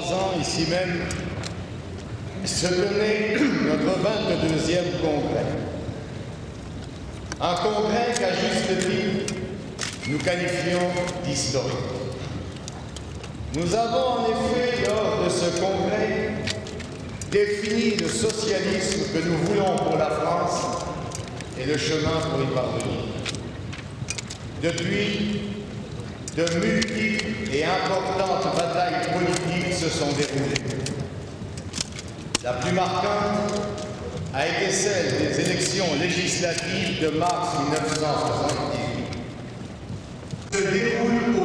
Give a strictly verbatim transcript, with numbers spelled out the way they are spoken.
trois ans, ici même, se tenait notre vingt-deuxième congrès. Un congrès qu'à juste titre, nous qualifions d'historique. Nous avons en effet, lors de ce congrès, défini le socialisme que nous voulons pour la France et le chemin pour y parvenir. Depuis, de multiples et importantes batailles politiques se sont déroulées. La plus marquante a été celle des élections législatives de mars mille neuf cent soixante-dix-huit. Se déroule